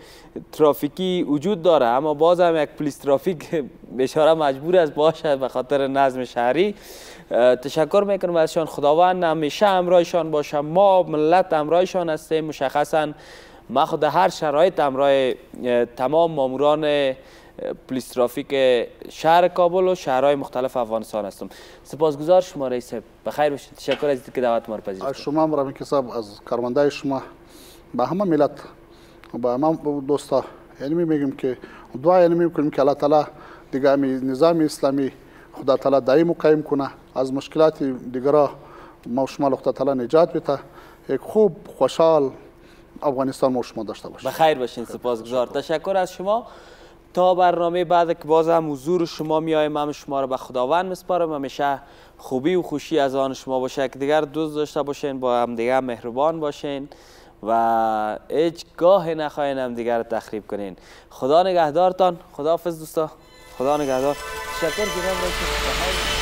ترافیکی وجود داره اما باز هم یک پلیس ترافیک بیچاره مجبور است باشه به خاطر نظم شهری تشکر میکنم ازشان خداوند همیشه همراهشان باشه ما ملت همراهشان هستیم مشخصا ما خود هر شرایط همراه تمام ماموران پلیس ترافیک شهر کابل و شهرهای مختلف افغانستان هستم سپاسگزار شما رئیس بخیر باشید تشکر از اینکه دعوت ما را پذیرفتید شما هم رحمت صاحب از کارمنده شما به همه ملت به همه دوستا یعنی میگیم که دعا یعنی میکنیم که الله تعالی دیگه نظام اسلامی خدا تعالی دائم و قایم کنه از مشکلات دیگرا ما شما خدا تعالی نجات بده یک خوب خوشحال افغانستان ما شما داشته باشید بخیر باشین سپاسگزار تشکر از شما تا برنامه بعد که باز هم حضور شما میایم هم شما رو به خداوند میسپارم همیشه خوبی و خوشی از آن شما باشه که دیگر دوست داشته باشین با هم دیگر مهربان باشین و هیچگاه نخواین هم دیگر تخریب کنین خدا نگهدارتان خداحافظ دوستا خدا نگهدار تشکر جناب رئیس